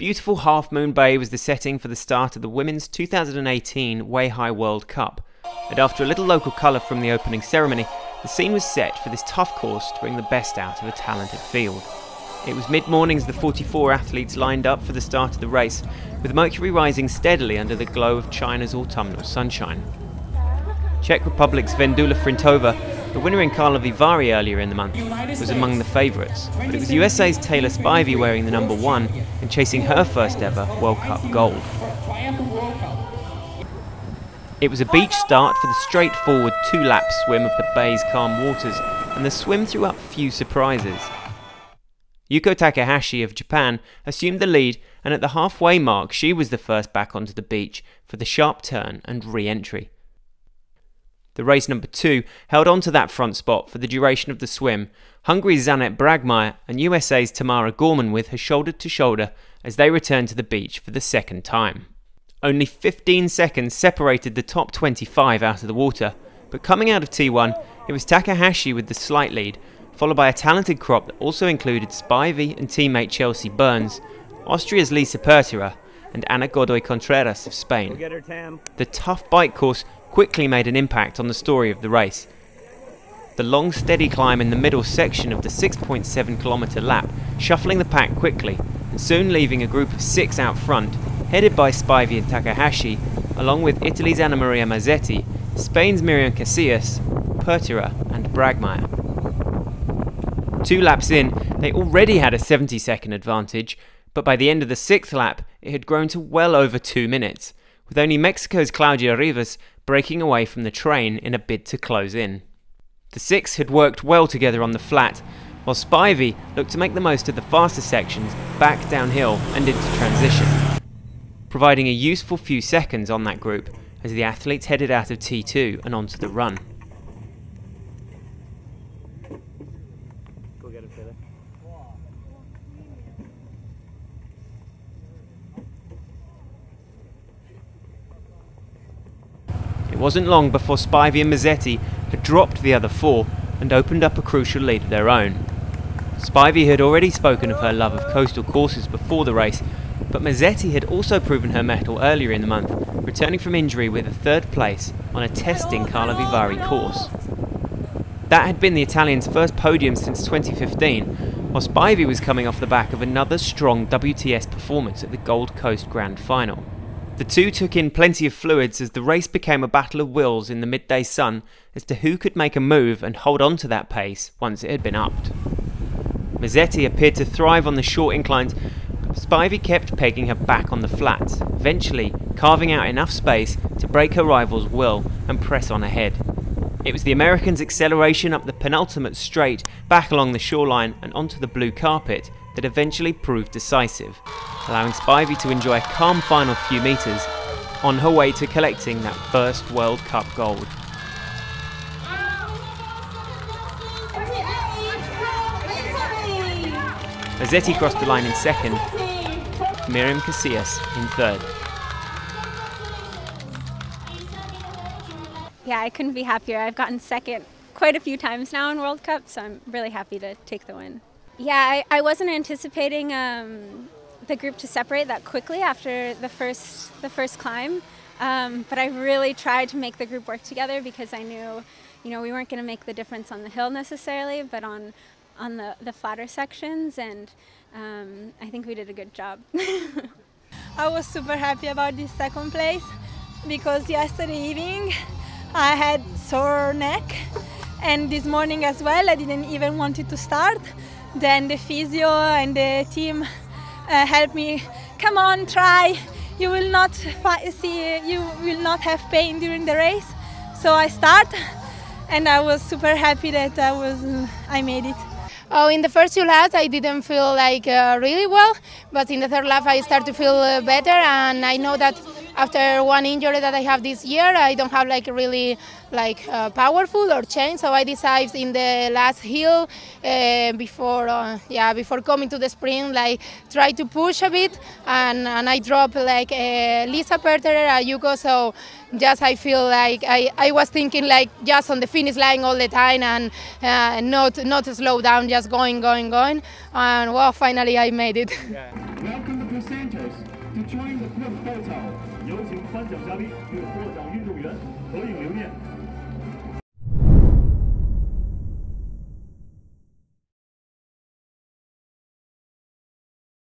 Beautiful Half Moon Bay was the setting for the start of the Women's 2018 Weihai World Cup, and after a little local colour from the opening ceremony, the scene was set for this tough course to bring the best out of a talented field. It was mid-morning as the 44 athletes lined up for the start of the race, with Mercury rising steadily under the glow of China's autumnal sunshine. Czech Republic's Vendula Frintova, the winner in Karlovy Vary earlier in the month, was among the favourites, but it was USA's Taylor Spivey wearing the number 1 and chasing her first ever World Cup gold. It was a beach start for the straightforward two-lap swim of the bay's calm waters, and the swim threw up few surprises. Yuko Takahashi of Japan assumed the lead, and at the halfway mark she was the first back onto the beach for the sharp turn and re-entry. The race number 2 held on to that front spot for the duration of the swim, Hungary's Zanett Bragmayer and USA's Tamara Gorman with her shoulder to shoulder as they returned to the beach for the second time. Only 15 seconds separated the top 25 out of the water, but coming out of T1 it was Takahashi with the slight lead, followed by a talented crop that also included Spivey and teammate Chelsea Burns, Austria's Lisa Pertura and Ana Godoy Contreras of Spain. The tough bike course quickly made an impact on the story of the race. The long steady climb in the middle section of the 6.7 km lap, shuffling the pack quickly and soon leaving a group of 6 out front, headed by Spivey and Takahashi, along with Italy's Annamaria Mazzetti, Spain's Miriam Casillas, Pertura and Bragmayer. 2 laps in, they already had a 70-second advantage, but by the end of the 6th lap it had grown to well over 2 minutes, with only Mexico's Claudia Rivas breaking away from the train in a bid to close in. The 6 had worked well together on the flat, while Spivey looked to make the most of the faster sections back downhill and into transition, providing a useful few seconds on that group as the athletes headed out of T2 and onto the run. It wasn't long before Spivey and Mazzetti had dropped the other 4 and opened up a crucial lead of their own. Spivey had already spoken of her love of coastal courses before the race, but Mazzetti had also proven her mettle earlier in the month, returning from injury with a 3rd place on a testing Karlovy Vary course. That had been the Italian's first podium since 2015, while Spivey was coming off the back of another strong WTS performance at the Gold Coast Grand Final. The two took in plenty of fluids as the race became a battle of wills in the midday sun as to who could make a move and hold on to that pace once it had been upped. Mazzetti appeared to thrive on the short inclines, but Spivey kept pegging her back on the flats, eventually carving out enough space to break her rival's will and press on ahead. It was the American's acceleration up the penultimate straight, back along the shoreline and onto the blue carpet that eventually proved decisive, allowing Spivey to enjoy a calm final few metres on her way to collecting that first World Cup gold. Mazzetti crossed the line in 2nd, Miriam Casillas in 3rd. Yeah, I couldn't be happier. I've gotten 2nd quite a few times now in World Cup, so I'm really happy to take the win. Yeah, I wasn't anticipating the group to separate that quickly after the first climb, but I really tried to make the group work together because I knew, you know, we weren't going to make the difference on the hill necessarily, but on the flatter sections, and I think we did a good job. I was super happy about this 2nd place because yesterday evening I had sore neck, and this morning as well I didn't even want it to start. Then the physio and the team help me, come on, try, you will not have pain during the race. So I start, and I was super happy that I made it. Oh, in the first 2 laps I didn't feel like really well, but in the 3rd lap I start to feel better, and I know that after one injury that I have this year, I don't have like really like powerful or change, so I decided in the last hill before coming to the sprint, like try to push a bit, and I dropped like Lisa Pertura, Yuko, so just I feel like I was thinking like just on the finish line all the time, and not to slow down, just going, and well, finally I made it. Yeah. Santos to join the group photo. 有请颁奖嘉宾与获奖运动员